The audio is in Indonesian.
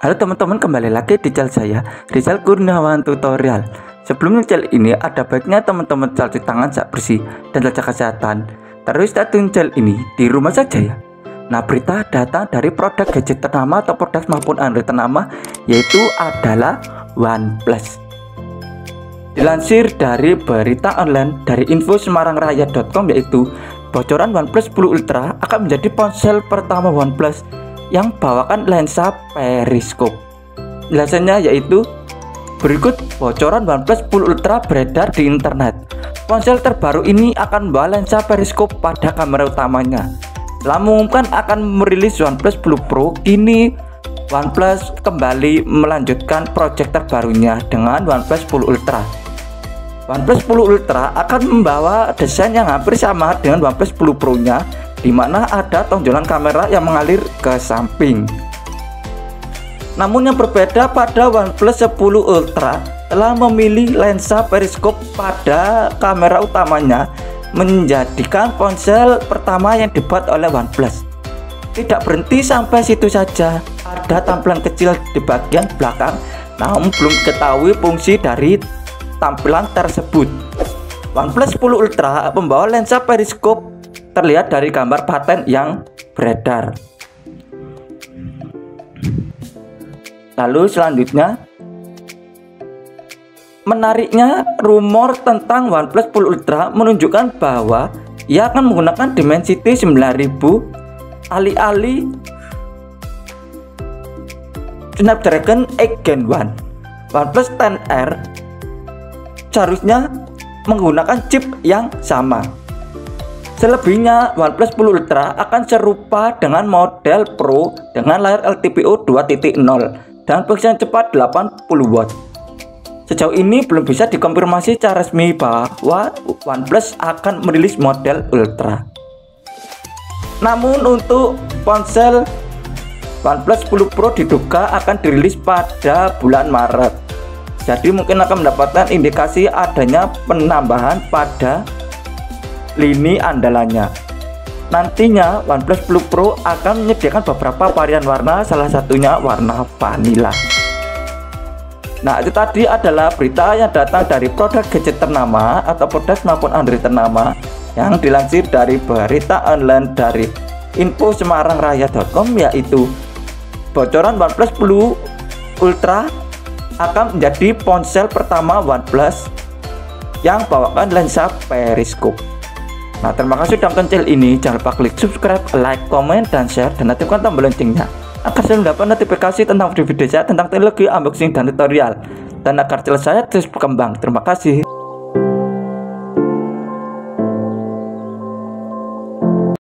Halo teman-teman, kembali lagi di channel saya Rizal Kurniawan Tutorial. Sebelum channel ini ada baiknya teman-teman cuci tangan saat bersih dan jaga kesehatan. Terus tonton channel ini di rumah saja ya. Nah, berita datang dari produk gadget ternama atau produk maupun Android ternama, yaitu adalah OnePlus. Dilansir dari berita online dari info semarangraya.com, yaitu bocoran OnePlus 10 Ultra akan menjadi ponsel pertama OnePlus yang bawakan lensa periskop. Penjelasannya yaitu berikut bocoran OnePlus 10 Ultra beredar di internet. Ponsel terbaru ini akan membawa lensa periskop pada kamera utamanya. Setelah mengumumkan akan merilis OnePlus 10 Pro, kini OnePlus kembali melanjutkan proyek terbarunya dengan OnePlus 10 Ultra. OnePlus 10 Ultra akan membawa desain yang hampir sama dengan OnePlus 10 Pro-nya, di mana ada tonjolan kamera yang mengalir ke samping. Namun yang berbeda pada OnePlus 10 Ultra telah memilih lensa periskop pada kamera utamanya, menjadikan ponsel pertama yang dibuat oleh OnePlus. Tidak berhenti sampai situ saja, ada tampilan kecil di bagian belakang, namun belum diketahui fungsi dari tampilan tersebut. OnePlus 10 Ultra membawa lensa periskop terlihat dari gambar paten yang beredar. Lalu selanjutnya, menariknya rumor tentang OnePlus 10 Ultra menunjukkan bahwa ia akan menggunakan Dimensity 9000 alih-alih Snapdragon 8 Gen 1. OnePlus 10 R seharusnya menggunakan chip yang sama. Selebihnya, OnePlus 10 Ultra akan serupa dengan model Pro dengan layar LTPO 2.0 dan pengisian cepat 80W. Sejauh ini belum bisa dikonfirmasi secara resmi bahwa OnePlus akan merilis model Ultra. Namun untuk ponsel OnePlus 10 Pro diduga akan dirilis pada bulan Maret. Jadi mungkin akan mendapatkan indikasi adanya penambahan pada lini andalannya. Nantinya OnePlus 10 Pro akan menyediakan beberapa varian warna, salah satunya warna vanila. Nah, itu tadi adalah berita yang datang dari produk gadget ternama atau produk maupun Android ternama yang dilansir dari berita online dari info semarangraya.com, yaitu bocoran OnePlus 10 Ultra akan menjadi ponsel pertama OnePlus yang bawakan lensa periskop. Nah, terima kasih sudah menonton channel ini. Jangan lupa klik subscribe, like, komen, dan share, dan aktifkan tombol loncengnya agar selalu mendapat notifikasi tentang video-video saya tentang teknologi, unboxing, dan tutorial, dan agar channel saya terus berkembang. Terima kasih.